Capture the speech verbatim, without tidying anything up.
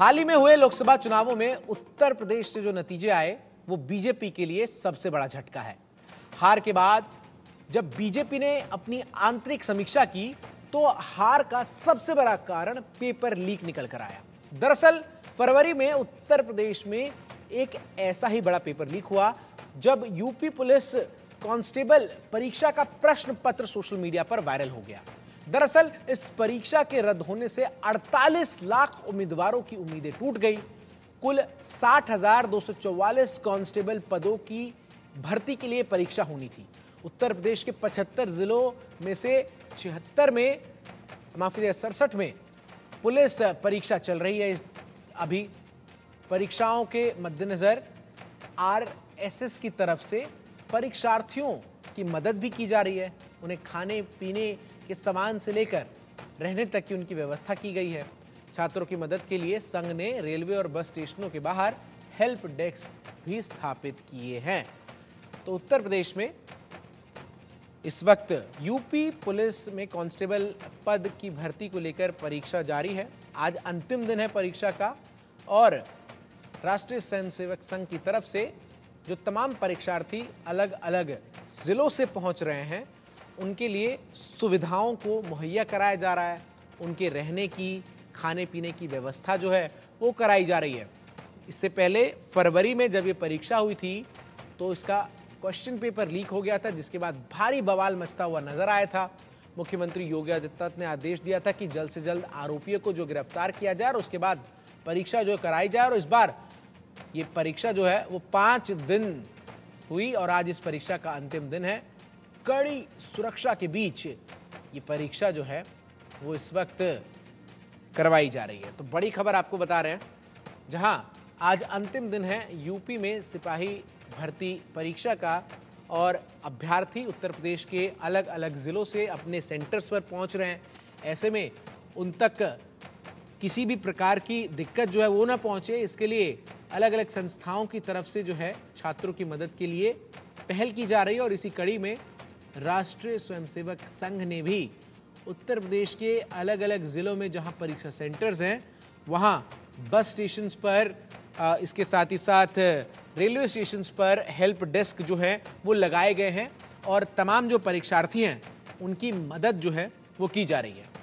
हाल ही में हुए लोकसभा चुनावों में उत्तर प्रदेश से जो नतीजे आए वो बीजेपी के लिए सबसे बड़ा झटका है। हार के बाद जब बीजेपी ने अपनी आंतरिक समीक्षा की तो हार का सबसे बड़ा कारण पेपर लीक निकल कर आया। दरअसल फरवरी में उत्तर प्रदेश में एक ऐसा ही बड़ा पेपर लीक हुआ जब यूपी पुलिस कांस्टेबल परीक्षा का प्रश्न पत्र सोशल मीडिया पर वायरल हो गया। दरअसल इस परीक्षा के रद्द होने से अड़तालीस लाख उम्मीदवारों की उम्मीदें टूट गई। कुल साठ हज़ार दो सौ चौवालीस कांस्टेबल पदों की भर्ती के लिए परीक्षा होनी थी। उत्तर प्रदेश के पचहत्तर जिलों में से छिहत्तर में माफ कीजिए सड़सठ में पुलिस परीक्षा चल रही है। अभी परीक्षाओं के मद्देनज़र आरएसएस की तरफ से परीक्षार्थियों की मदद भी की जा रही है। उन्हें खाने पीने के सामान से लेकर रहने तक की उनकी व्यवस्था की गई है। छात्रों की मदद के लिए संघ ने रेलवे और बस स्टेशनों के बाहर हेल्प डेस्क भी स्थापित किए हैं। तो उत्तर प्रदेश में इस वक्त यूपी पुलिस में कांस्टेबल पद की भर्ती को लेकर परीक्षा जारी है। आज अंतिम दिन है परीक्षा का और राष्ट्रीय स्वयंसेवक संघ की तरफ से जो तमाम परीक्षार्थी अलग अलग जिलों से पहुंच रहे हैं उनके लिए सुविधाओं को मुहैया कराया जा रहा है। उनके रहने की खाने पीने की व्यवस्था जो है वो कराई जा रही है। इससे पहले फरवरी में जब ये परीक्षा हुई थी तो इसका क्वेश्चन पेपर लीक हो गया था, जिसके बाद भारी बवाल मचता हुआ नजर आया था। मुख्यमंत्री योगी आदित्यनाथ ने आदेश दिया था कि जल्द से जल्द आरोपियों को जो गिरफ्तार किया जाए और उसके बाद परीक्षा जो कराई जाए। और इस बार ये परीक्षा जो है वो पाँच दिन हुई और आज इस परीक्षा का अंतिम दिन है। कड़ी सुरक्षा के बीच ये परीक्षा जो है वो इस वक्त करवाई जा रही है। तो बड़ी खबर आपको बता रहे हैं, जहां आज अंतिम दिन है यूपी में सिपाही भर्ती परीक्षा का और अभ्यर्थी उत्तर प्रदेश के अलग अलग ज़िलों से अपने सेंटर्स पर पहुंच रहे हैं। ऐसे में उन तक किसी भी प्रकार की दिक्कत जो है वो ना पहुंचे, इसके लिए अलग अलग संस्थाओं की तरफ से जो है छात्रों की मदद के लिए पहल की जा रही है। और इसी कड़ी में राष्ट्रीय स्वयंसेवक संघ ने भी उत्तर प्रदेश के अलग अलग ज़िलों में जहां परीक्षा सेंटर्स हैं वहां बस स्टेशन्स पर आ, इसके साथ ही साथ रेलवे स्टेशन्स पर हेल्प डेस्क जो है वो लगाए गए हैं और तमाम जो परीक्षार्थी हैं उनकी मदद जो है वो की जा रही है।